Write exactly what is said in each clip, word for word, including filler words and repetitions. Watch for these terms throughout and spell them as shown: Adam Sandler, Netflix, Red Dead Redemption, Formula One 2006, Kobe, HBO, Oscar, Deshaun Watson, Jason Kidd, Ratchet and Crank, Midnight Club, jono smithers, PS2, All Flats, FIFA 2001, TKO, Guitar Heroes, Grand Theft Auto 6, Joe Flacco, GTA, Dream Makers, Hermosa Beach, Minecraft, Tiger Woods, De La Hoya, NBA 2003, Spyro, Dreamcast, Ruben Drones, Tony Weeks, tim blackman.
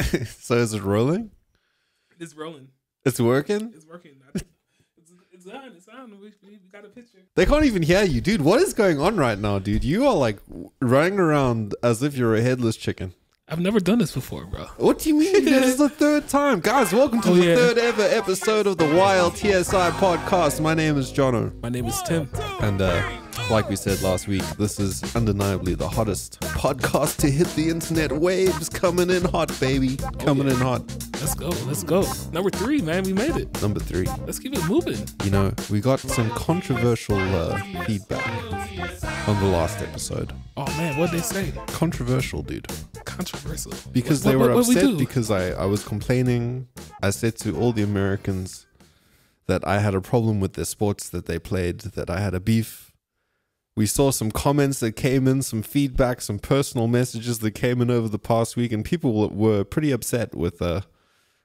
So is it rolling? It's rolling. It's working? It's working. It's, it's on. It's on. We, we got a picture. They can't even hear you. Dude, what is going on right now, dude? You are like running around as if you're a headless chicken. I've never done this before, bro. What do you mean? This is the third time. Guys, welcome to oh, the yeah. third ever episode of the Y L T S I Podcast. My name is Jono. My name is Tim. And uh, like we said last week, this is undeniably the hottest podcast to hit the internet waves. Coming in hot, baby. Coming oh, yeah. in hot. Let's go. Let's go. Number three, man. We made it. Number three. Let's keep it moving. You know, we got some controversial uh, feedback on the last episode. Oh, man. What'd they say? Controversial, dude. Controversial because what, they were what, what, what upset we because I, I was complaining. I said to all the Americans that I had a problem with the sports that they played, that I had a beef. We saw some comments that came in, some feedback, some personal messages that came in over the past week, and people were pretty upset with uh,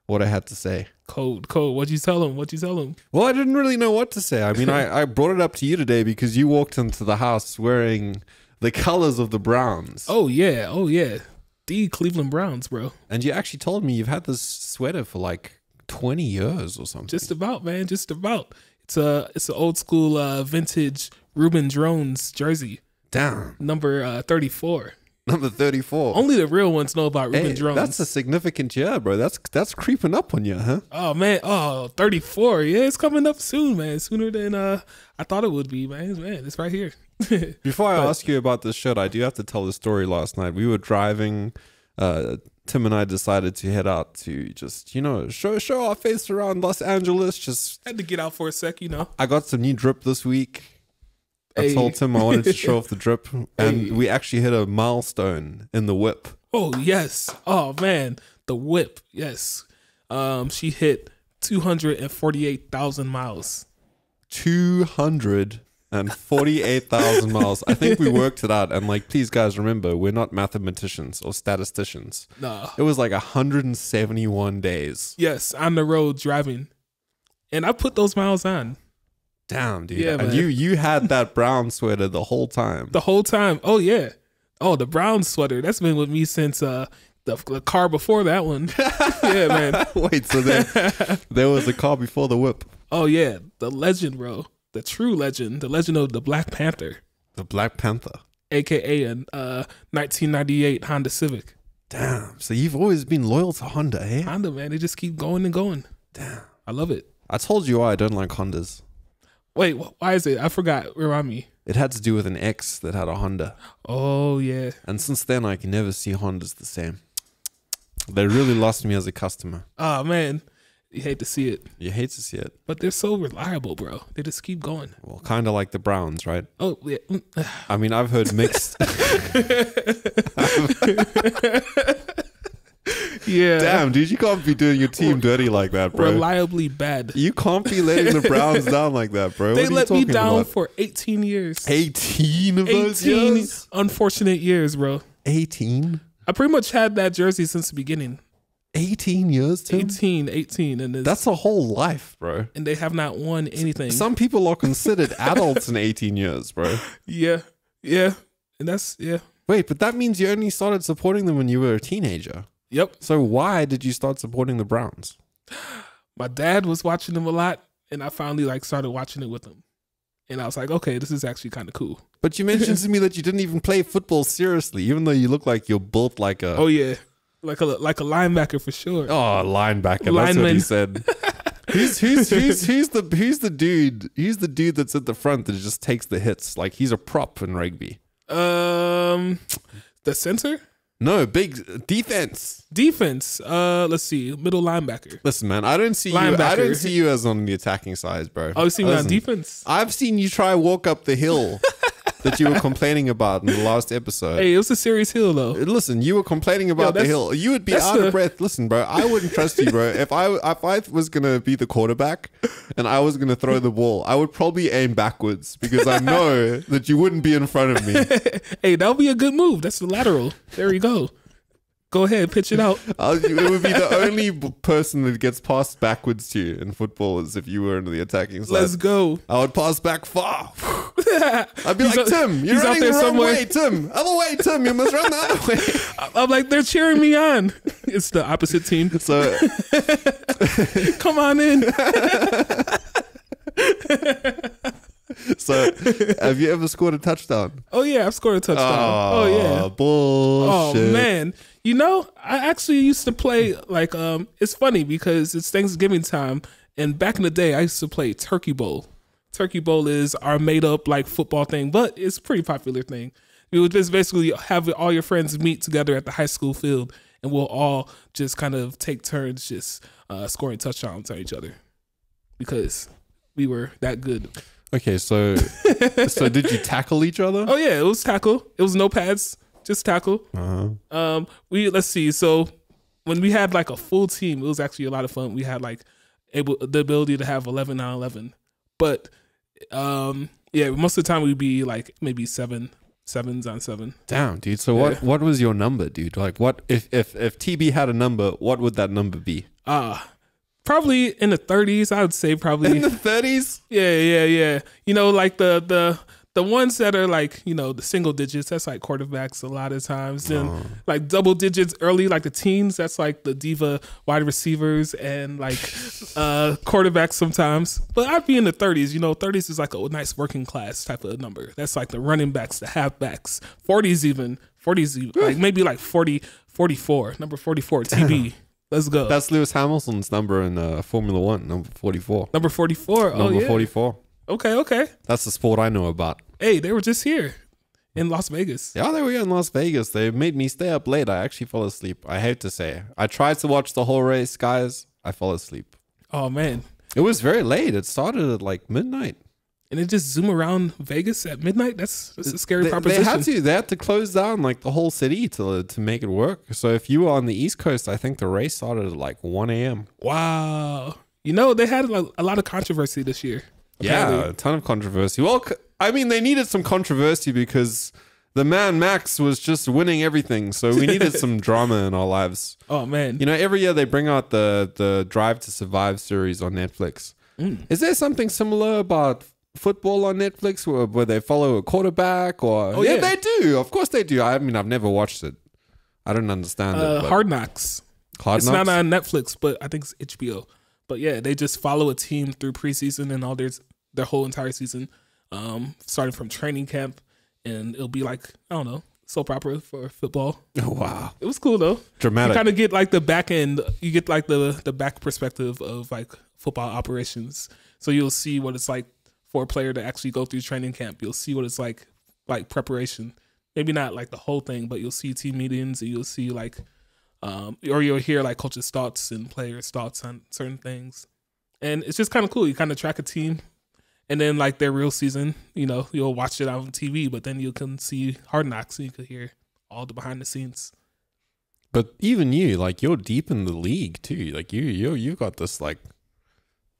what I had to say. Cold, cold. What'd you tell them? What'd you tell them? Well, I didn't really know what to say. I mean, I, I brought it up to you today because you walked into the house wearing the colors of the Browns. Oh, yeah. Oh, yeah. The Cleveland Browns, bro. And you actually told me you've had this sweater for like twenty years or something. Just about, man. Just about. It's a it's an old school uh, vintage Ruben Drones jersey. Damn. Number uh, thirty-four. Number thirty-four. Only the real ones know about Ruben hey, Drones. That's a significant year, bro. That's that's creeping up on you, huh? Oh man. Oh, thirty-four. Yeah, it's coming up soon, man. Sooner than uh I thought it would be, man. Man, it's right here. Before I but, ask you about this shit, I do have to tell the story. Last night we were driving, uh, Tim and I decided to head out to just, you know, show show our face around Los Angeles. Just had to get out for a sec, you know. I got some new drip this week. Hey. I told Tim I wanted to show off the drip, and hey. we actually hit a milestone in the whip. Oh yes, oh man, the whip. Yes, um, she hit two hundred and forty-eight thousand miles. Two hundred. And forty-eight thousand miles. I think we worked it out. And like, please guys, remember, we're not mathematicians or statisticians. Nah. It was like one hundred seventy-one days. Yes, on the road driving. And I put those miles on. Damn, dude. Yeah, and man. you you had that brown sweater the whole time. The whole time. Oh, yeah. Oh, the brown sweater. That's been with me since... uh. The, the car before that one. Yeah, man. Wait, so there, there was a car before the whip. Oh, yeah. The legend, bro. The true legend, the legend of the Black Panther. The Black Panther. A K A a uh, nineteen ninety-eight Honda Civic. Damn. So you've always been loyal to Honda, eh? Honda, man. They just keep going and going. Damn. I love it. I told you why I don't like Hondas. Wait, why is it? I forgot. Remind me. It had to do with an ex that had a Honda. Oh, yeah. And since then, I can never see Hondas the same. They really lost me as a customer. Oh, man. You hate to see it. You hate to see it. But they're so reliable, bro. They just keep going. Well, kind of like the Browns, right? Oh, yeah. I mean, I've heard mixed. Yeah. Damn, dude, you can't be doing your team dirty like that, bro. Reliably bad. You can't be letting the Browns down like that, bro. They let me down about? for eighteen years. eighteen of eighteen those years? Unfortunate years, bro. eighteen? I pretty much had that jersey since the beginning. eighteen years, Tim? eighteen, eighteen. And that's a whole life, bro. And they have not won anything. Some people are considered adults in eighteen years, bro. Yeah, yeah. And that's, yeah. Wait, but that means you only started supporting them when you were a teenager. Yep. So why did you start supporting the Browns? My dad was watching them a lot, and I finally like started watching it with him. And I was like, okay, this is actually kind of cool. But you mentioned to me that you didn't even play football seriously, even though you look like you're built like a... Oh, yeah. Like a like a linebacker for sure. Oh, linebacker! Lineman. That's what he said. Who's who's who's who's the who's the dude? Who's the dude that's at the front that just takes the hits? Like he's a prop in rugby. Um, the center? No, big defense. Defense. Uh, let's see, middle linebacker. Listen, man, I don't see linebacker. you. I don't see you as on the attacking side, bro. Oh, you see me on defense? I've seen you try walk up the hill. That you were complaining about in the last episode. Hey, it was a serious hill, though. Listen, you were complaining about Yo, the hill. You would be out a... of breath. Listen, bro, I wouldn't trust you, bro. If I if I was gonna be the quarterback and I was gonna throw the ball, I would probably aim backwards because I know that you wouldn't be in front of me. Hey, that would be a good move. That's the lateral. There you go. Go ahead, pitch it out. It would be the only person that gets passed backwards to you in football is if you were into the attacking side. Let's go. I would pass back far. I'd be he's like, Tim, you're running the wrong way, Tim. Other way, Tim. You must run the other way. I'm like, they're cheering me on. It's the opposite team. So, come on in. So, have you ever scored a touchdown? Oh, yeah, I've scored a touchdown. Oh, oh yeah. Bullshit. Oh, man. You know, I actually used to play, like, um, it's funny because it's Thanksgiving time, and back in the day, I used to play Turkey Bowl. Turkey Bowl is our made-up, like, football thing, but it's a pretty popular thing. We would just basically have all your friends meet together at the high school field, and we'll all just kind of take turns just uh, scoring touchdowns on each other because we were that good. Okay, so so did you tackle each other? Oh yeah, it was tackle. It was no pads, just tackle. Uh-huh. Um, we let's see. So when we had like a full team, it was actually a lot of fun. We had like able the ability to have eleven on eleven, but um, yeah, most of the time we'd be like maybe seven sevens on seven. Damn, dude. So what yeah. what was your number, dude? Like what if if if T B had a number, what would that number be? Ah. Uh, Probably in the thirties, I would say probably in the thirties. Yeah, yeah, yeah. You know, like the the the ones that are like, you know, the single digits. That's like quarterbacks a lot of times. Then oh. like double digits early, like the teens. That's like the diva wide receivers and like uh, quarterbacks sometimes. But I'd be in the thirties. You know, thirties is like a nice working class type of number. That's like the running backs, the halfbacks. Forties even, forties even, like maybe like forty, forty-four, number forty-four, T B. Let's go. That's Lewis Hamilton's number in uh, Formula One, number forty-four. Number forty-four. Number oh, yeah. forty-four. Okay, okay. That's the sport I know about. Hey, they were just here in Las Vegas. Yeah, they were here in Las Vegas. They made me stay up late. I actually fell asleep. I hate to say it. I tried to watch the whole race, guys. I fell asleep. Oh, man. It was very late. It started at like midnight. And it just zoom around Vegas at midnight? That's, that's a scary they, proposition. They had to. They had to close down like the whole city to, to make it work. So if you were on the East Coast, I think the race started at like one A M Wow. You know, they had like a lot of controversy this year. Apparently. Yeah, a ton of controversy. Well, I mean, they needed some controversy because the man Max was just winning everything. So we needed some drama in our lives. Oh, man. You know, every year they bring out the, the Drive to Survive series on Netflix. Mm. Is there something similar about football on Netflix where, where they follow a quarterback or oh, yeah, yeah they do of course they do. I mean, I've never watched it. I don't understand uh, it. Hard Knocks. Hard it's Knocks? Not on Netflix, but I think it's H B O. But yeah, they just follow a team through preseason and all their their whole entire season, um starting from training camp, and it'll be like, I don't know, soap opera for football. Oh, wow. It was cool though. Dramatic. You kind of get like the back end, you get like the the back perspective of like football operations, so you'll see what it's like for a player to actually go through training camp. You'll see what it's like, like preparation. Maybe not like the whole thing, but you'll see team meetings and you'll see like, um, or you'll hear like coaches' thoughts and players' thoughts on certain things. And it's just kind of cool. You kind of track a team and then like their real season, you know, you'll watch it on T V, but then you can see Hard Knocks and you can hear all the behind the scenes. But even you, like you're deep in the league too. Like you, you, you've got this like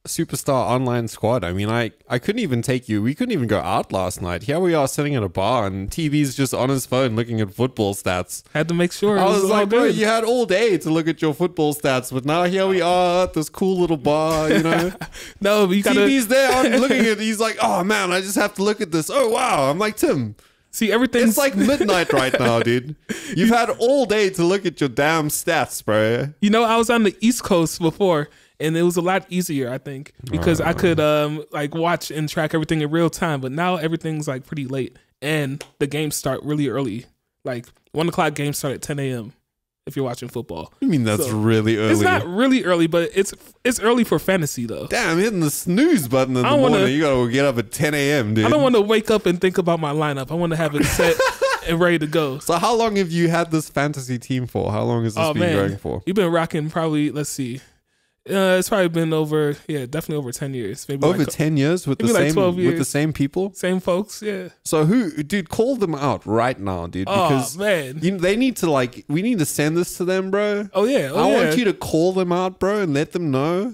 superstar online squad. I mean, I I couldn't even take you. We couldn't even go out last night. Here we are sitting at a bar and T V's just on his phone looking at football stats. Had to make sure. I was, was like, bro, you had all day to look at your football stats, but now here we are at this cool little bar, you know. No, but you gotta... T V's there. I'm looking at. He's like, oh man, I just have to look at this. Oh wow. I'm like, Tim. See, everything's... It's like midnight right now, dude. You've had all day to look at your damn stats, bro. You know, I was on the East Coast before. And it was a lot easier, I think, because uh, I could um, like watch and track everything in real time. But now everything's like pretty late, and the games start really early. Like one o'clock games start at ten A M if you're watching football. I mean, that's so really early. It's not really early, but it's it's early for fantasy though. Damn, hitting the snooze button in the wanna, morning. You gotta get up at ten A M, dude. I don't want to wake up and think about my lineup. I want to have it set and ready to go. So, how long have you had this fantasy team for? How long has this oh, been man. going for? You've been rocking probably. Let's see. Uh, it's probably been over, yeah, definitely over ten years. Maybe over like, ten years with the like same years. with the same people, same folks, yeah. So who, dude? Call them out right now, dude. Because oh man, you, they need to like, we need to send this to them, bro. Oh yeah, oh, I yeah. want you to call them out, bro, and let them know.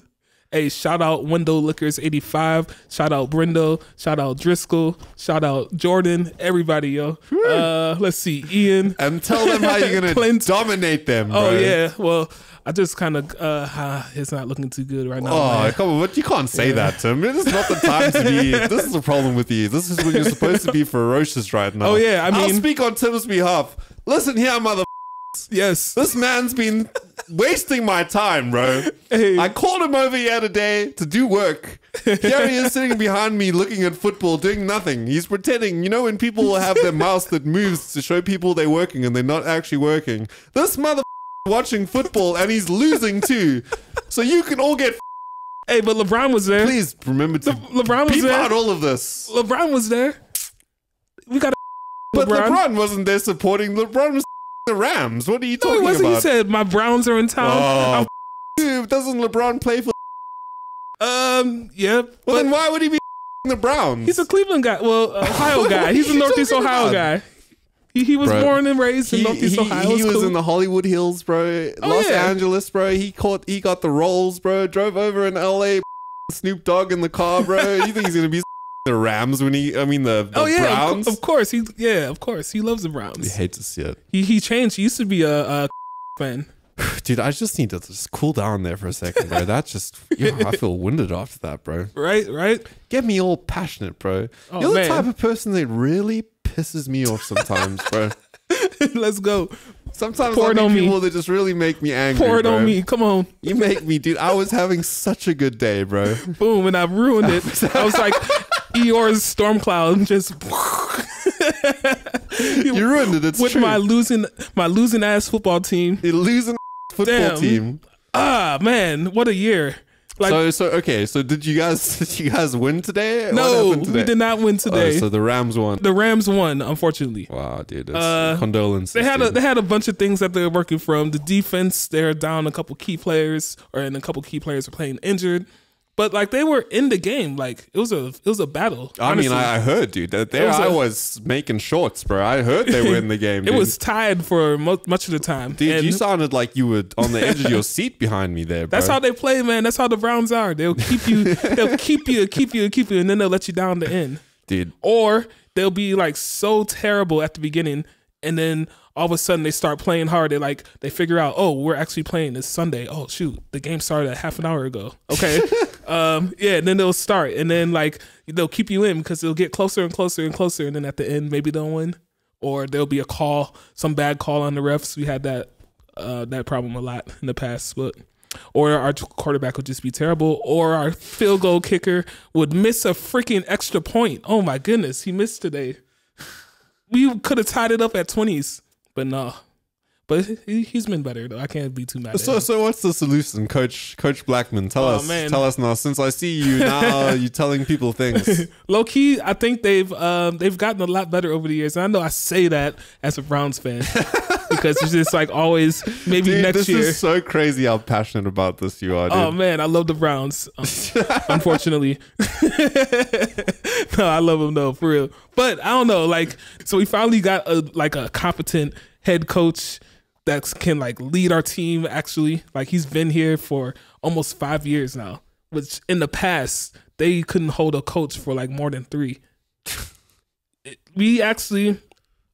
Hey, shout out Window Lickers eighty-five. Shout out Brendo. Shout out Driscoll. Shout out Jordan. Everybody, yo. Uh, let's see, Ian. And tell them how you're gonna dominate them. Bro. Oh yeah. Well, I just kind of uh, it's not looking too good right now. Oh man. Come on, but you can't say yeah. that, Tim. This is not the time to be. This is the problem with you. This is when you're supposed to be ferocious right now. Oh yeah. I mean, I'll speak on Tim's behalf. Listen here, mother. Yes. This man's been wasting my time, bro. Hey. I called him over here today to do work. Here he is sitting behind me looking at football, doing nothing. He's pretending. You know when people have their mouse that moves to show people they're working and they're not actually working? This mother watching football and he's losing too. So you can all get... Hey, but LeBron was there. Please remember to Le LeBron was peep there. out all of this. LeBron was there. We got But LeBron. LeBron wasn't there supporting. LeBron was... The Rams? What are you talking no, about? You said my Browns are in town. Oh, dude, doesn't LeBron play for? Um, yeah. Well, then why would he be the Browns? He's a Cleveland guy. Well, Ohio guy. He's a Northeast Ohio about? guy. He, he was bro. born and raised in he, Northeast he, Ohio. He was cool. in the Hollywood Hills, bro. Oh, Los yeah. Angeles, bro. He caught. He got the rolls, bro. Drove over in L A. Snoop Dogg in the car, bro. You think he's gonna be? The Rams when he, I mean the, the oh, yeah, Browns. Of, of course, he yeah, of course he loves the Browns. I hate to see it. He he changed. He used to be a, a fan. Dude, I just need to just cool down there for a second, bro. That just, yeah, I feel winded after that, bro. Right, right. Get me all passionate, bro. Oh, You're man. the type of person that really pisses me off sometimes, bro. Let's go. Sometimes I meet people that just really make me angry. Pour it bro. on me. Come on. You make me, dude. I was having such a good day, bro. Boom, and I ruined it. I was like. Eeyore's storm cloud just you ruined it. It's with true. my losing my losing ass football team. The losing football Damn. team. Ah man, what a year! Like so, so okay. So did you guys did you guys win today? No, what today? we did not win today. Oh, so the Rams won. The Rams won, unfortunately. Wow, dude. That's uh, condolences. They had dude. a they had a bunch of things that they were working from. The defense, they're down a couple key players, or and a couple key players are playing injured. But like they were in the game, like it was a it was a battle. I honestly. mean, I heard, dude. That there was I a, was making shorts, bro. I heard they were in the game. It dude. was tied for mo much of the time. Dude, and you sounded like you were on the edge of your seat behind me there, bro. That's how they play, man. That's how the Browns are. They'll keep you, they'll keep you, keep you, keep you, and then they'll let you down the end, dude. Or they'll be like so terrible at the beginning, and then all of a sudden they start playing hard. They like they figure out, oh, we're actually playing this Sunday. Oh shoot, the game started a half an hour ago. Okay. Um, yeah, and then they'll start, and then like they'll keep you in because they'll get closer and closer and closer, and then at the end maybe they'll win, or there'll be a call, some bad call on the refs. We had that uh, that problem a lot in the past, but or our quarterback would just be terrible, or our field goal kicker would miss a freaking extra point. Oh my goodness, he missed today. We could have tied it up at twenties, but no. But he's been better though. I can't be too mad. So, at him. so what's the solution, Coach? Coach Blackman, tell oh, us. Man. Tell us now. Since I see you now, you're telling people things. Low key, I think they've um, they've gotten a lot better over the years. And I know I say that as a Browns fan because it's just like always. Maybe dude, next this year. This is so crazy how passionate about this you are. Dude. Oh man, I love the Browns. Um, unfortunately, no, I love them though for real. But I don't know. Like, so we finally got a like a competent head coach that can like lead our team. Actually, like he's been here for almost five years now, which in the past they couldn't hold a coach for like more than three. We actually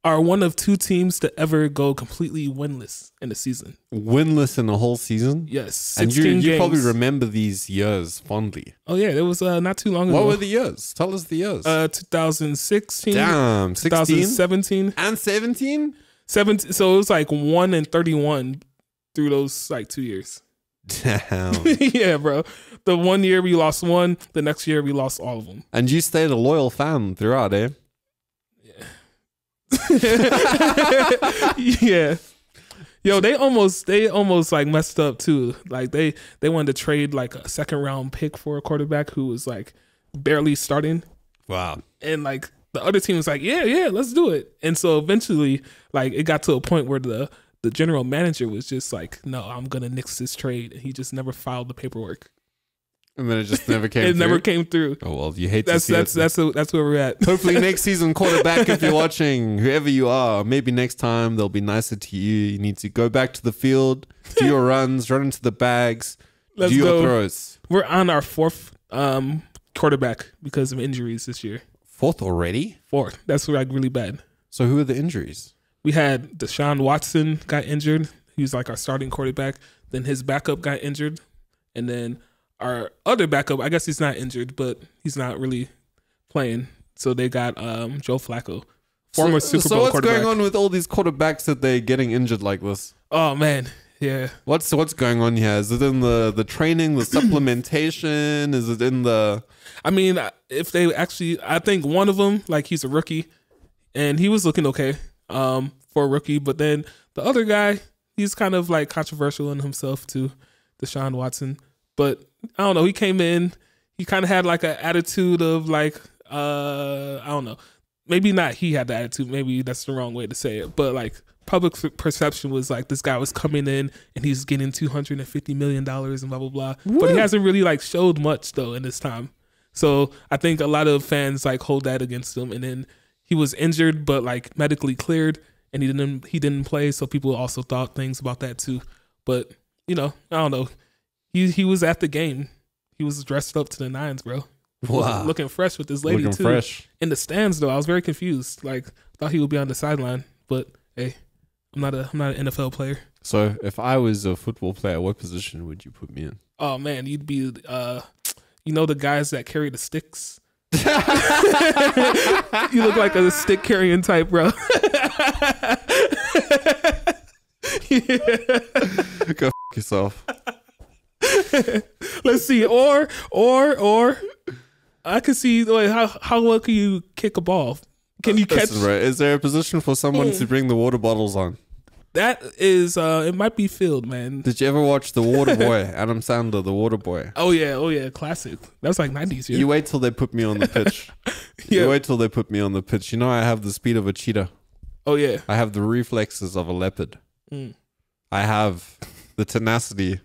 are one of two teams to ever go completely winless in a season. Winless in the whole season? Yes. And you, you probably remember these years fondly. Oh yeah, it was uh, not too long ago. What were the years? Tell us the years. Uh, two thousand sixteen. Damn. sixteen? twenty seventeen. And seventeen? seventeen, so it was like one and thirty-one through those like two years. Damn. Yeah, bro. The one year we lost one. The next year we lost all of them. And you stayed a loyal fan throughout, eh? Yeah. Yeah. Yo, they almost they almost like messed up too. Like they they wanted to trade like a second round pick for a quarterback who was like barely starting. Wow. And like. The other team was like, yeah, yeah, let's do it. And so eventually, like, it got to a point where the, the general manager was just like, no, I'm going to nix this trade. And he just never filed the paperwork. And then it just never came it through? It never came through. Oh, well, you hate that's, to see that's, it. That's, a, that's where we're at. Hopefully next season, quarterback, if you're watching, whoever you are, maybe next time they'll be nicer to you. You need to go back to the field, do your runs, run into the bags. Let's Geo go. Throws. We're on our fourth um, quarterback because of injuries this year. Fourth already? Fourth. That's like really bad. So who are the injuries? We had Deshaun Watson got injured. He was like our starting quarterback. Then his backup got injured. And then our other backup, I guess he's not injured, but he's not really playing. So they got um, Joe Flacco, former so, Super so Bowl quarterback. So what's going on with all these quarterbacks that they're getting injured like this? Oh, man. Yeah. What's what's going on here? Is it in the, the training, the supplementation? Is it in the... I mean, if they actually... I think one of them, like he's a rookie, and he was looking okay um, for a rookie. But then the other guy, he's kind of like controversial in himself too, Deshaun Watson. But I don't know. He came in. He kind of had like an attitude of like, uh, I don't know. Maybe not he had the attitude. Maybe that's the wrong way to say it. But like... Public perception was like this guy was coming in and he's getting two hundred and fifty million dollars and blah blah blah. Woo. But he hasn't really like showed much though in this time. So I think a lot of fans like hold that against him. And then he was injured, but like medically cleared, and he didn't he didn't play. So people also thought things about that too. But you know, I don't know. He he was at the game. He was dressed up to the nines, bro. Wow, looking fresh with this lady looking too. Fresh. In the stands though, I was very confused. Like thought he would be on the sideline, but hey. I'm not a I'm not an N F L player. So if I was a football player, what position would you put me in? Oh man, you'd be uh, you know the guys that carry the sticks. You look like a stick carrying type, bro. Yeah. Go f yourself. Let's see, or or or I could see like how how well can you kick a ball? Can you catch? Is, right. Is there a position for someone mm. to bring the water bottles on? That is, uh, it might be filled, man. Did you ever watch The Water Boy? Adam Sandler, The Water Boy. Oh yeah, oh yeah, classic. That's like nineties. Yeah. You wait till they put me on the pitch. Yeah. You wait till they put me on the pitch. You know, I have the speed of a cheetah. Oh yeah. I have the reflexes of a leopard. Mm. I have the tenacity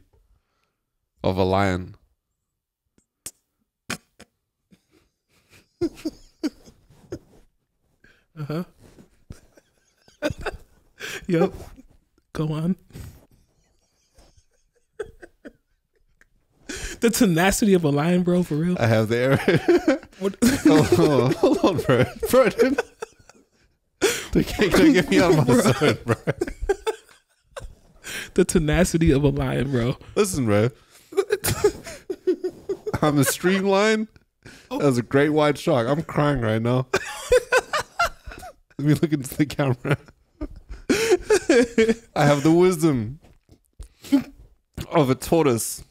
of a lion. Uh-huh. Yep. Go on. The tenacity of a lion, bro, for real. I have the air. Oh, hold on, bro. Bro, dude. Don't get me out of my zone, bro. The tenacity of a lion, bro. Listen, bro. I'm a streamline. That was a great white shark. I'm crying right now. Let me look into the camera. I have the wisdom of a tortoise.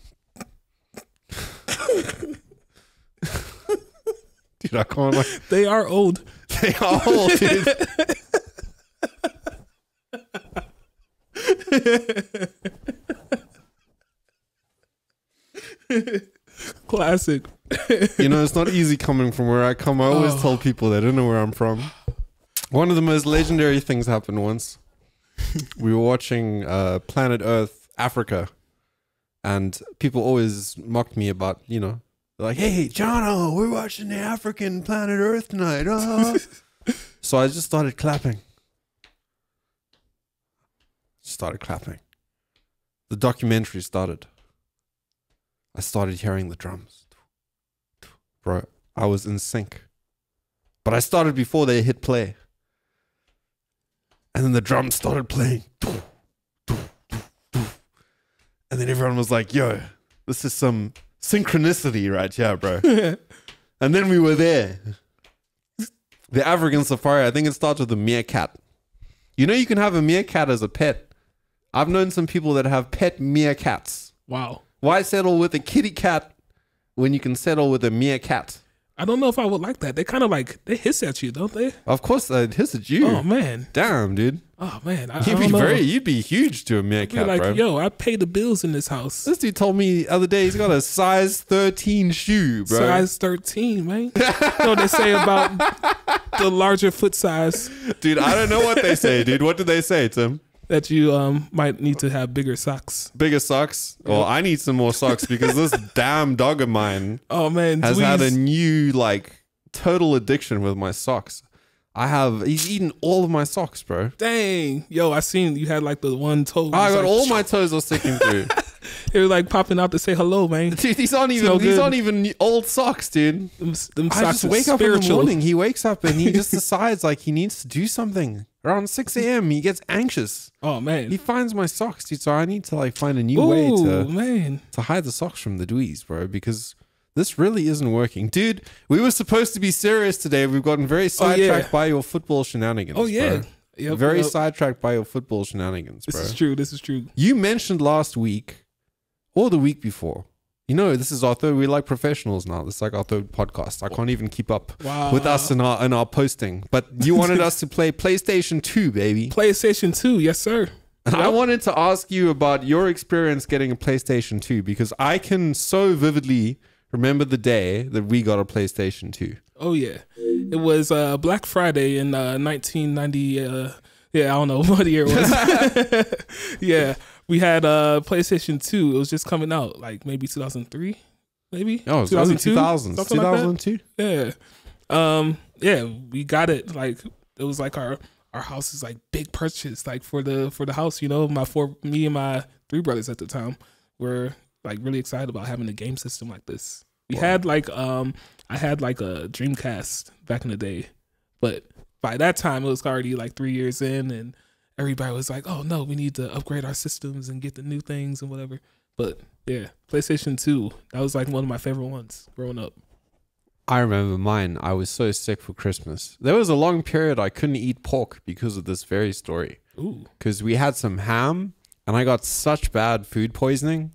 Dude, I can't like... They are old. They are old, dude. Classic. You know, it's not easy coming from where I come. I always oh. tell people they don't know where I'm from. One of the most legendary things happened once. We were watching uh, Planet Earth Africa, and people always mocked me about, you know, they're like, hey, Jono, we're watching the African Planet Earth tonight. Oh. So I just started clapping. Started clapping. The documentary started. I started hearing the drums. Bro, I was in sync. But I started before they hit play. And then the drums started playing. And then everyone was like, yo, this is some synchronicity right here, bro. And then we were there. The African safari, I think it starts with a meerkat. You know you can have a meerkat as a pet. I've known some people that have pet meerkats. Wow. Why settle with a kitty cat when you can settle with a meerkat? I don't know if I would like that. They kind of like, they hiss at you, don't they? Of course they hiss at you. Oh, man. Damn, dude. Oh, man. I, you'd, I be very, you'd be huge to a meerkat, like, bro. Yo, I pay the bills in this house. This dude told me the other day he's got a size thirteen shoe, bro. Size thirteen, man. You know what they say about the larger foot size. Dude, I don't know what they say, dude. What do they say, Tim? That you um might need to have bigger socks. Bigger socks? Well, I need some more socks because this damn dog of mine oh, man, has had a new, like, total addiction with my socks. I have... He's eaten all of my socks, bro. Dang. Yo, I seen you had, like, the one toe. I got like, all my toes I was sticking through. They were like popping out to say hello, man. Dude, these aren't even, so these aren't even old socks, dude. Them, them socks I just wake up in the morning. He wakes up and he just decides like he needs to do something. Around six A M he gets anxious. Oh man. He finds my socks, dude. So I need to like find a new Ooh, way to man. to hide the socks from the dweez, bro, because this really isn't working. Dude, we were supposed to be serious today. We've gotten very sidetracked oh, yeah. by your football shenanigans. Oh yeah. Bro. Yep, very yep. sidetracked by your football shenanigans, bro. This is true. This is true. You mentioned last week or the week before. You know, this is our third. We're like professionals now. This is like our third podcast. I can't even keep up wow. with us and our, and our posting. But you wanted us to play PlayStation two, baby. PlayStation two. Yes, sir. And I wanted to ask you about your experience getting a PlayStation two, because I can so vividly remember the day that we got a PlayStation two. Oh, yeah. It was uh, Black Friday in uh, nineteen ninety. Uh, yeah, I don't know what year it was. Yeah. We had uh, PlayStation two. It was just coming out, like maybe two thousand three, maybe? Oh, two thousand two? two thousand two? Yeah. Um, yeah, we got it. Like, it was like our, our house is like big purchase, like for the for the house, you know? My four, me and my three brothers at the time were like really excited about having a game system like this. We wow. had like, um, I had like a Dreamcast back in the day, but by that time it was already like three years in, and everybody was like, oh no, we need to upgrade our systems and get the new things and whatever. But yeah, PlayStation two, that was like one of my favorite ones growing up. I remember mine. I was so sick for Christmas. There was a long period I couldn't eat pork because of this very story. Ooh. Because we had some ham and I got such bad food poisoning.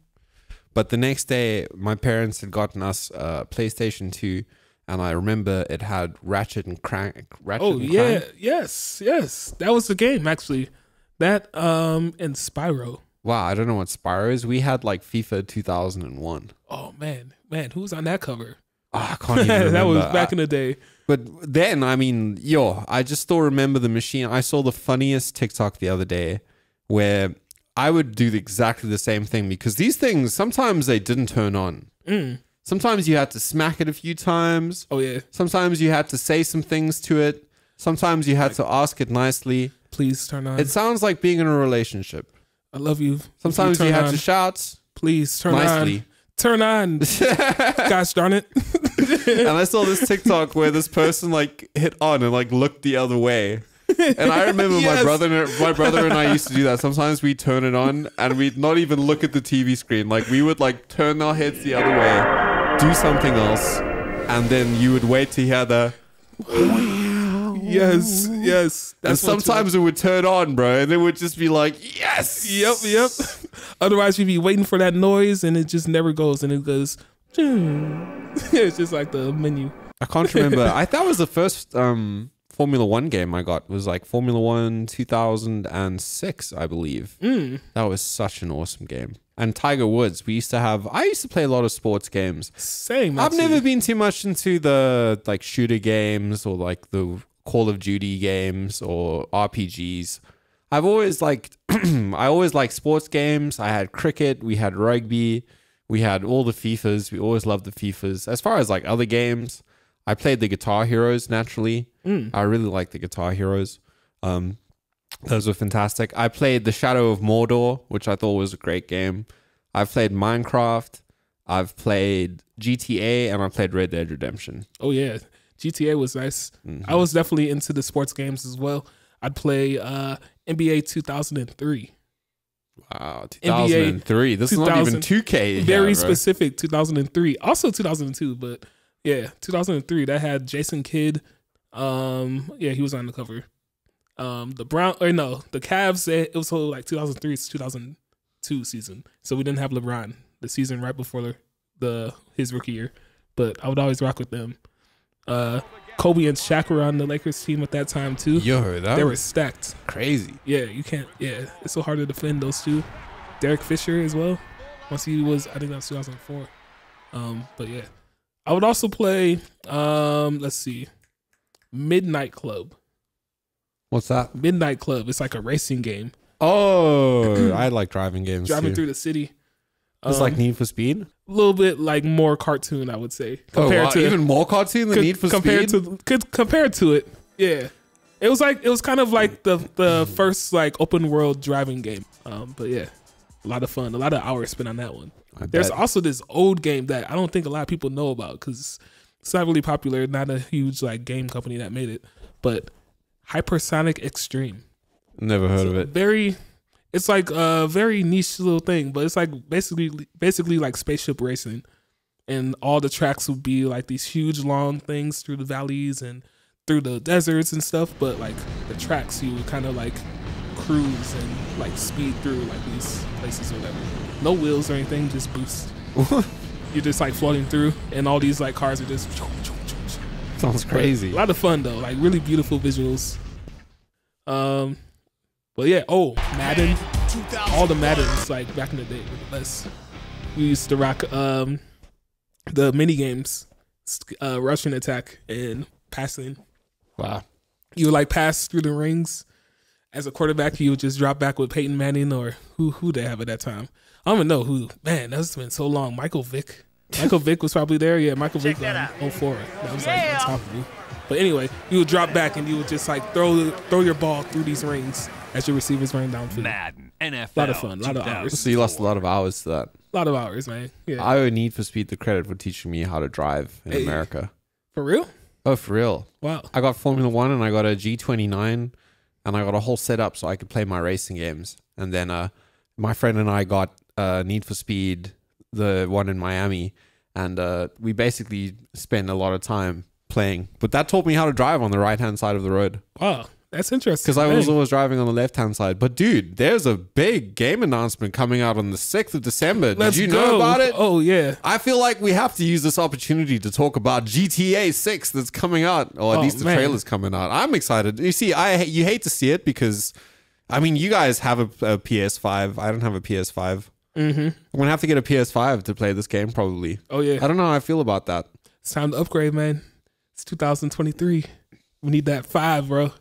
But the next day, my parents had gotten us a PlayStation two, and I remember it had Ratchet and Crank. Ratchet oh, and yeah. Crank. Yes, yes. That was the game, actually. That um, and Spyro. Wow, I don't know what Spyro is. We had, like, FIFA two thousand one. Oh, man. Man, who was on that cover? Oh, I can't even remember. That was back I, in the day. But then, I mean, yo, I just still remember the machine. I saw the funniest TikTok the other day where I would do exactly the same thing, because these things, sometimes they didn't turn on. Mm. Sometimes you had to smack it a few times. Oh, yeah. Sometimes you had to say some things to it. Sometimes you had like, to ask it nicely. Please turn on. It sounds like being in a relationship. I love you. Sometimes you, you had on. to shout. Please turn nicely. on. Turn on. Gosh darn it. And I saw this TikTok where this person like hit on and like looked the other way. And I remember yes. my brother, my brother and I used to do that. Sometimes we turn it on and we'd not even look at the T V screen. Like we would like turn our heads the other way, do something else, and then you would wait to hear the. Yes, yes. That's and sometimes it would turn on, bro, and it would just be like, yes, yep, yep. Otherwise, you'd be waiting for that noise, and it just never goes, and it goes. It's just like the menu. I can't remember. I that was the first. Um, Formula One game I got. It was like Formula One two thousand six, I believe. Mm. That was such an awesome game. And Tiger Woods, we used to have. I used to play a lot of sports games. Same. I've never you. been too much into the like shooter games or like the Call of Duty games or R P Gs. I've always liked. I always liked sports games. I had cricket. We had rugby. We had all the FIFAs. We always loved the FIFAs. As far as like other games, I played the Guitar Heroes naturally. Mm. I really like the Guitar Heroes. Um, those were fantastic. I played the Shadow of Mordor, which I thought was a great game. I've played Minecraft. I've played G T A, and I played Red Dead Redemption. Oh, yeah. G T A was nice. Mm-hmm. I was definitely into the sports games as well. I'd play uh, N B A two thousand three. Wow, two thousand three. N B A this two thousand, is not even two K. Very yeah, specific, two thousand three. Also two thousand two, but yeah, two thousand three. That had Jason Kidd. Um, yeah, he was on the cover. Um, the Brown or no, the Cavs. It was whole like two thousand three to two thousand two season, so we didn't have LeBron the season right before the, the his rookie year. But I would always rock with them. Uh, Kobe and Shaq were on the Lakers team at that time too. Yo, that they were stacked. Crazy. Yeah, you can't. Yeah, it's so hard to defend those two. Derek Fisher as well. Once he was, I think that was two thousand four. Um, but yeah, I would also play. Um, let's see. Midnight Club. What's that? Midnight Club. It's like a racing game. Oh, I like driving games. Driving too. through the city. It's um, like Need for Speed. A little bit like more cartoon, I would say. Compared oh, wow. to even more cartoon than Need for compared Speed. Compared to compared to it, yeah. It was like it was kind of like the the first like open world driving game. Um, but yeah, a lot of fun, a lot of hours spent on that one. There's also this old game that I don't think a lot of people know about because it's not really popular, not a huge like game company that made it, but Hypersonic Extreme. Never heard of it. Very, it's like a very niche little thing, but it's like basically basically like spaceship racing, and all the tracks would be like these huge long things through the valleys and through the deserts and stuff, but like the tracks you would kind of like cruise and like speed through like these places or whatever. No wheels or anything, just boost. You're just like floating through, and all these like cars are just. Sounds crazy. A lot of fun though, like really beautiful visuals. Um, but yeah, oh Madden, all the Maddens like back in the day. Us, we used to rock um the mini games, uh, rushing attack and passing. Wow, you would like pass through the rings. As a quarterback, you would just drop back with Peyton Manning or who who they have at that time. I don't know who. Man, that's been so long. Michael Vick. Michael Vick was probably there. Yeah, Michael Check Vick on oh four. That was yeah. like on top of me. But anyway, you would drop back and you would just like throw throw your ball through these rings as your receivers ran downfield. Madden N F L. A lot of fun. A lot of hours. So you lost a lot of hours to that. A lot of hours, man. Yeah. I owe Need for Speed the credit for teaching me how to drive in hey. America. For real? Oh, for real. Wow. I got Formula One and I got a G twenty-nine. And I got a whole setup so I could play my racing games. And then uh, my friend and I got uh, Need for Speed, the one in Miami. And uh, we basically spent a lot of time playing. But that taught me how to drive on the right-hand side of the road. Wow, that's interesting. Because I was always driving on the left-hand side. But dude, there's a big game announcement coming out on the sixth of December. Let's Did you go. know about it? Oh, yeah. I feel like we have to use this opportunity to talk about G T A six that's coming out. Or at oh, least the man. trailer's coming out. I'm excited. You see, I you hate to see it because, I mean, you guys have a, a P S five. I don't have a P S five. Mm-hmm. I'm going to have to get a P S five to play this game probably. Oh, yeah. I don't know how I feel about that. It's time to upgrade, man. It's two thousand twenty-three. We need that five, bro.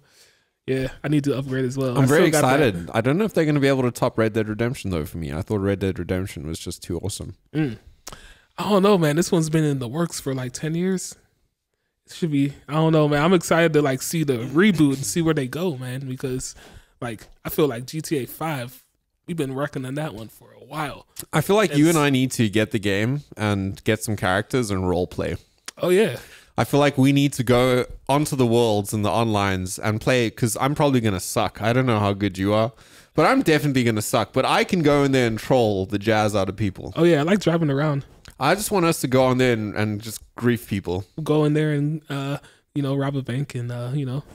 Yeah, I need to upgrade as well. I'm I very excited. I don't know if they're going to be able to top Red Dead Redemption, though, for me. I thought Red Dead Redemption was just too awesome. Mm. I don't know, man. This one's been in the works for like ten years. It should be. I don't know, man. I'm excited to like see the reboot and see where they go, man, because like I feel like G T A five, we've been working on that one for a while. I feel like it's, you and I need to get the game and get some characters and role play. Oh, yeah. I feel like we need to go onto the worlds and the onlines and play because I'm probably going to suck. I don't know how good you are, but I'm definitely going to suck. But I can go in there and troll the jazz out of people. Oh, yeah. I like driving around. I just want us to go on there and, and just grief people. Go in there and, uh, you know, rob a bank and, uh, you know,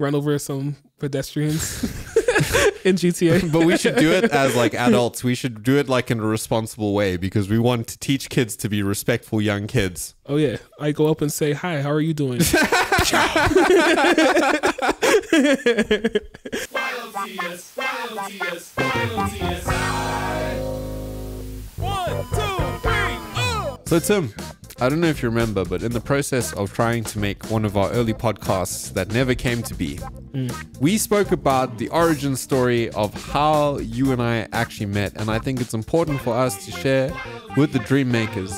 run over some pedestrians in G T A. But we should do it as like adults. We should do it like in a responsible way because we want to teach kids to be respectful young kids. Oh yeah, I go up and say, "Hi, how are you doing?" One, two, three, oh. So Tim, I don't know if you remember, but in the process of trying to make one of our early podcasts that never came to be, mm. we spoke about the origin story of how you and I actually met. And I think it's important for us to share with the Dream Makers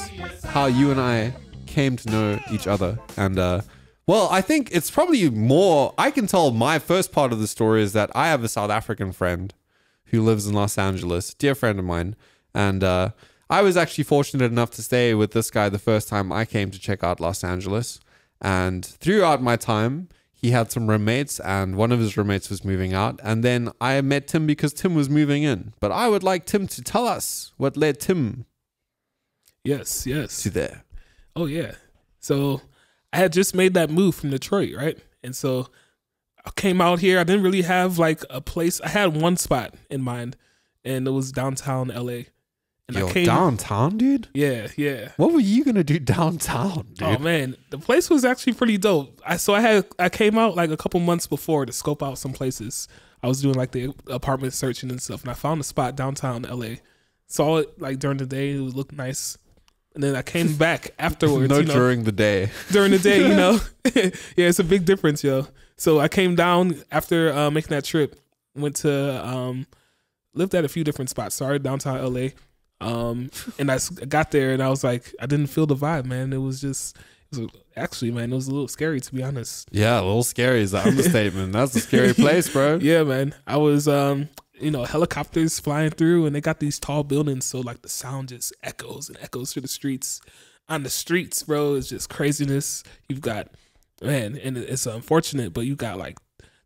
how you and I came to know each other. And, uh, well, I think it's probably more, I can tell my first part of the story is that I have a South African friend who lives in Los Angeles, dear friend of mine. And, uh, I was actually fortunate enough to stay with this guy the first time I came to check out Los Angeles. And throughout my time, he had some roommates and one of his roommates was moving out. And then I met Tim because Tim was moving in. But I would like Tim to tell us what led Tim. Yes, yes. To there. Oh, yeah. So I had just made that move from Detroit, right? And so I came out here. I didn't really have like a place. I had one spot in mind and it was downtown L A. And Yo, I came, downtown, dude? Yeah, yeah. What were you going to do downtown, dude? Oh, man. The place was actually pretty dope. I, so I had I came out like a couple months before to scope out some places. I was doing like the apartment searching and stuff, and I found a spot downtown L A. Saw it like during the day. It looked nice. And then I came back afterwards. No, you know, during the day. During the day, you know? Yeah, it's a big difference, yo. So I came down after uh, making that trip. Went to, um, lived at a few different spots. Started downtown L A. Um, and I got there and I was like, I didn't feel the vibe, man. It was just, it was, actually, man, it was a little scary, to be honest. Yeah, a little scary is the understatement. That's a scary place, bro. Yeah, man. I was, um, you know, helicopters flying through, and they got these tall buildings, so like the sound just echoes and echoes through the streets. On the streets, bro, it's just craziness. You've got, man, and it's unfortunate, but you got like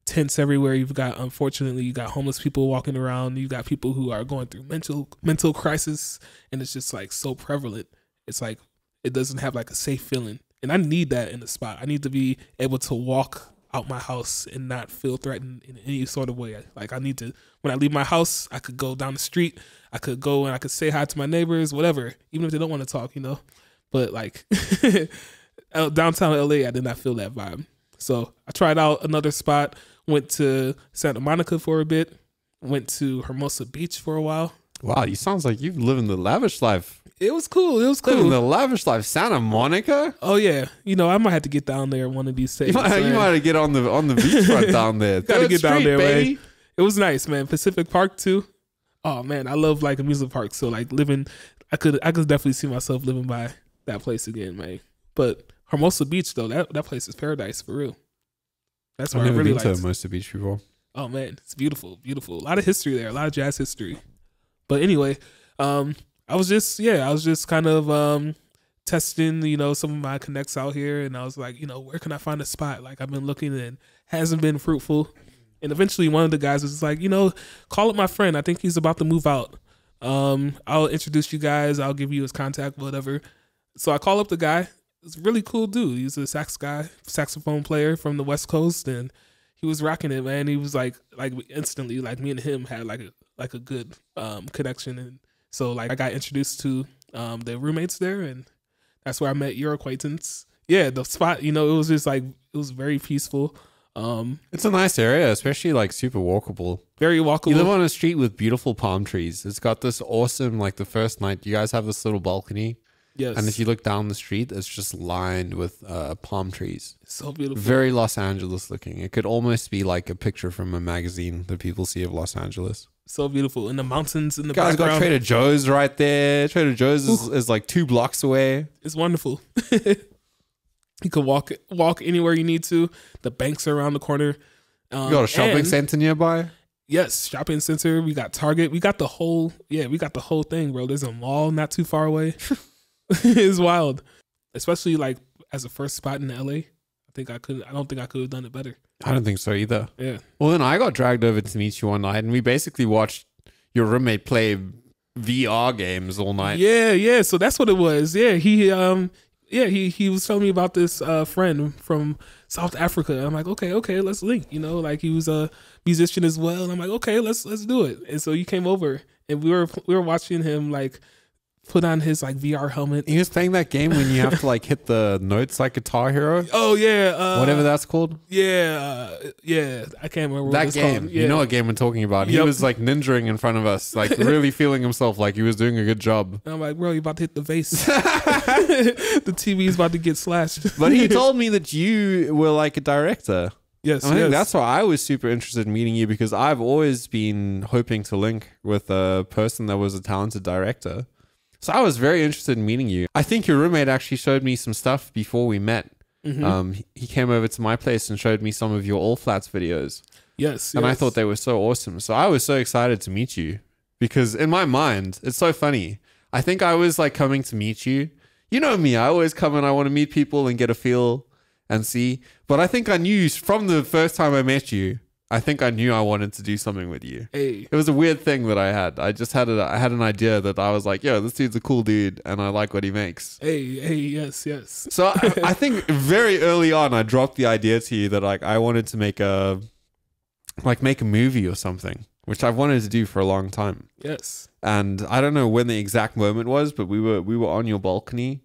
tents everywhere. You've got, unfortunately, you got homeless people walking around. You got people who are going through mental mental crisis, and it's just like so prevalent. It's like it doesn't have like a safe feeling, and I need that in the spot. I need to be able to walk out my house and not feel threatened in any sort of way. Like I need to, when I leave my house, I could go down the street, I could go and I could say hi to my neighbors, whatever, even if they don't want to talk, you know. But like downtown L A, I did not feel that vibe. So I tried out another spot, went to Santa Monica for a bit, went to Hermosa Beach for a while. Wow, you sounds like you've living the lavish life. It was cool. It was cool. Living the lavish life, Santa Monica. Oh yeah, you know I might have to get down there one of these days. You might, right? You might have to get on the on the beachfront down there. Got to get street, down there, baby. Man. It was nice, man. Pacific Park too. Oh man, I love like amusement parks. So like living, I could I could definitely see myself living by that place again, man. But Hermosa Beach though, that that place is paradise for real. That's where I've never I really been to Hermosa Beach before. Oh man, it's beautiful, beautiful. A lot of history there, a lot of jazz history. But anyway, um, I was just, yeah, I was just kind of um, testing, you know, some of my connects out here. And I was like, you know, where can I find a spot? Like, I've been looking and hasn't been fruitful. And eventually one of the guys was like, you know, call up my friend. I think he's about to move out. Um, I'll introduce you guys. I'll give you his contact, whatever. So I call up the guy. It's a really cool dude. He's a sax guy, saxophone player from the West Coast. And he was rocking it, man. He was like, like instantly, like me and him had like a, like a good um, connection. And so like I got introduced to um, the roommates there, and that's where I met your acquaintance. Yeah, the spot, you know, it was just like, it was very peaceful. Um, it's a nice area, especially like super walkable. Very walkable. You live on a street with beautiful palm trees. It's got this awesome, like the first night, you guys have this little balcony. Yes. And if you look down the street, it's just lined with uh, palm trees. It's so beautiful. Very Los Angeles looking. It could almost be like a picture from a magazine that people see of Los Angeles. So beautiful. And the mountains in the guys background. Guys got Trader Joe's right there. Trader Joe's is, is like two blocks away. It's wonderful. You can walk walk anywhere you need to. The banks are around the corner. Um, you got a shopping and, center nearby? Yes, shopping center. We got Target. We got the whole, yeah, we got the whole thing, bro. There's a mall not too far away. It's wild. Especially like as a first spot in L A. I think I could, I don't think I could have done it better. I don't think so either. Yeah. Well, then I got dragged over to meet you one night, and we basically watched your roommate play V R games all night. Yeah, yeah. So that's what it was. Yeah, he, um, yeah, he he was telling me about this uh, friend from South Africa. I'm like, okay, okay, let's link. You know, like he was a musician as well. And I'm like, okay, let's let's do it. And so you came over, and we were we were watching him like put on his like V R helmet. He was playing that game when you have to like hit the notes like Guitar Hero. Oh yeah, uh, whatever that's called. Yeah, uh, yeah, I can't remember what that it's game. Called. Yeah. You know what game I'm talking about? Yep. He was like ninjaing in front of us, like really feeling himself, like he was doing a good job. And I'm like, bro, you about to hit the vase? The T V's about to get slashed. But he told me that you were like a director. Yes, I yes. think that's why I was super interested in meeting you, because I've always been hoping to link with a person that was a talented director. So I was very interested in meeting you. I think your roommate actually showed me some stuff before we met. Mm-hmm. Um, he came over to my place and showed me some of your All Flats videos. Yes. And yes. I thought they were so awesome. So I was so excited to meet you, because in my mind, it's so funny. I think I was like coming to meet you. You know me, I always come and I want to meet people and get a feel and see. But I think I knew from the first time I met you, I think I knew I wanted to do something with you. Hey. It was a weird thing that I had. I just had a, I had an idea that I was like, yo, this dude's a cool dude and I like what he makes. Hey, hey, yes, yes. So I, I think very early on, I dropped the idea to you that like I wanted to make a, like make a movie or something, which I've wanted to do for a long time. Yes. And I don't know when the exact moment was, but we were, we were on your balcony,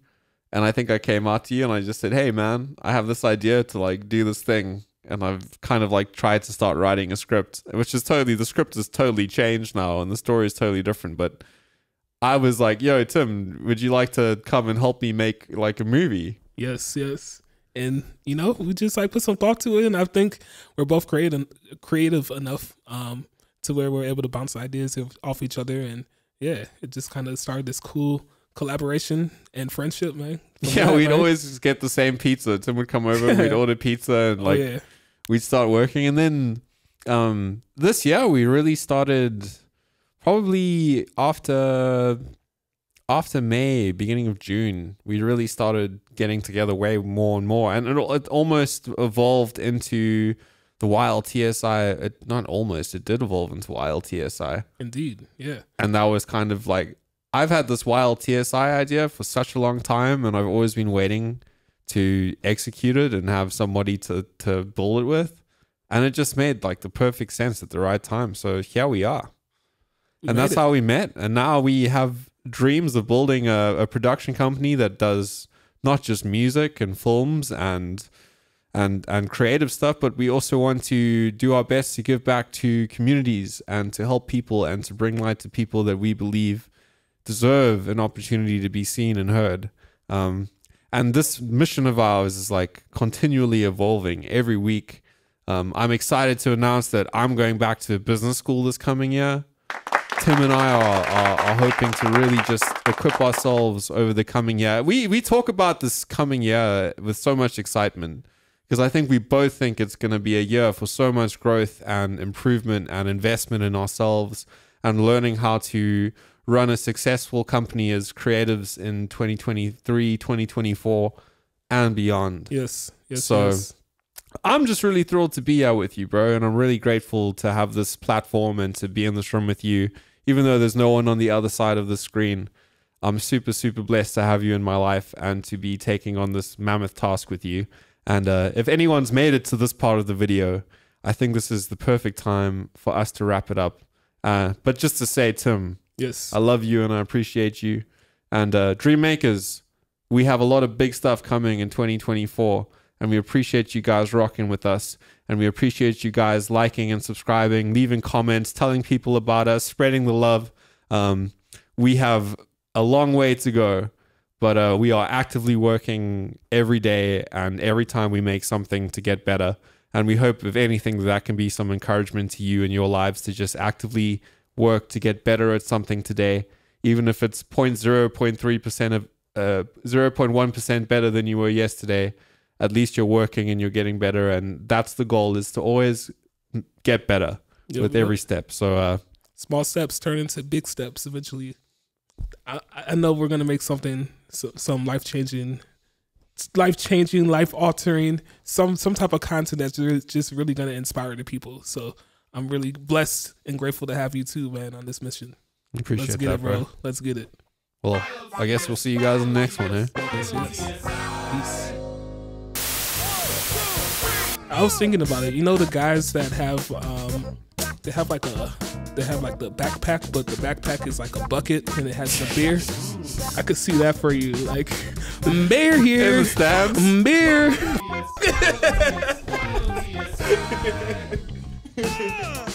and I think I came out to you and I just said, hey man, I have this idea to like do this thing. And I've kind of like tried to start writing a script, which is totally, the script is totally changed now and the story is totally different. But I was like, yo, Tim, would you like to come and help me make like a movie? Yes, yes. And, you know, we just like put some thought to it. And I think we're both creative, creative enough um, to where we're able to bounce ideas off each other. And yeah, it just kind of started this cool collaboration and friendship, man. From yeah, that, we'd right? always get the same pizza. Tim would come over and we'd order pizza and like... Oh, yeah. We'd start working, and then um, this year we really started probably after after May, beginning of June. We really started getting together way more and more, and it, it almost evolved into the Y L T S I. It, not almost, it did evolve into Y L T S I. Indeed, yeah. And that was kind of like, I've had this Y L T S I idea for such a long time, and I've always been waiting to execute it and have somebody to, to build it with. And it just made like the perfect sense at the right time. So here we are. We and that's it. How we met. And now we have dreams of building a, a production company that does not just music and films and, and, and creative stuff, but we also want to do our best to give back to communities and to help people and to bring light to people that we believe deserve an opportunity to be seen and heard. Um, and this mission of ours is like continually evolving every week. Um, I'm excited to announce that I'm going back to business school this coming year. Tim and I are, are, are hoping to really just equip ourselves over the coming year. We, we talk about this coming year with so much excitement because I think we both think it's going to be a year for so much growth and improvement and investment in ourselves and learning how to run a successful company as creatives in twenty twenty-three, twenty twenty-four, and beyond. Yes, yes, so yes. I'm just really thrilled to be here with you, bro, and I'm really grateful to have this platform and to be in this room with you, even though there's no one on the other side of the screen. I'm super, super blessed to have you in my life and to be taking on this mammoth task with you. And uh, if anyone's made it to this part of the video, I think this is the perfect time for us to wrap it up. Uh, but just to say, Tim, yes, I love you and I appreciate you. And uh, Dream Makers, we have a lot of big stuff coming in twenty twenty-four. And we appreciate you guys rocking with us. And we appreciate you guys liking and subscribing, leaving comments, telling people about us, spreading the love. Um, we have a long way to go, but uh, we are actively working every day and every time we make something to get better. And we hope, if anything, that can be some encouragement to you in your lives to just actively work to get better at something today, even if it's zero point zero, zero point three percent of uh, zero point one percent better than you were yesterday. At least you're working and you're getting better, and that's the goal, is to always get better yep, with every step. So uh small steps turn into big steps eventually. I, I know we're gonna make something, so, some life-changing life-changing life-altering some some type of content that's really, just really gonna inspire the people. So I'm really blessed and grateful to have you too, man, on this mission. Appreciate Let's get that, it, bro. bro. Let's get it. Well, I guess we'll see you guys in the next one, eh? Peace. Peace. I was thinking about it. You know the guys that have, um, they have like a, they have like the backpack, but the backpack is like a bucket and it has the beer. I could see that for you, like beer here, in the beer. Yeah.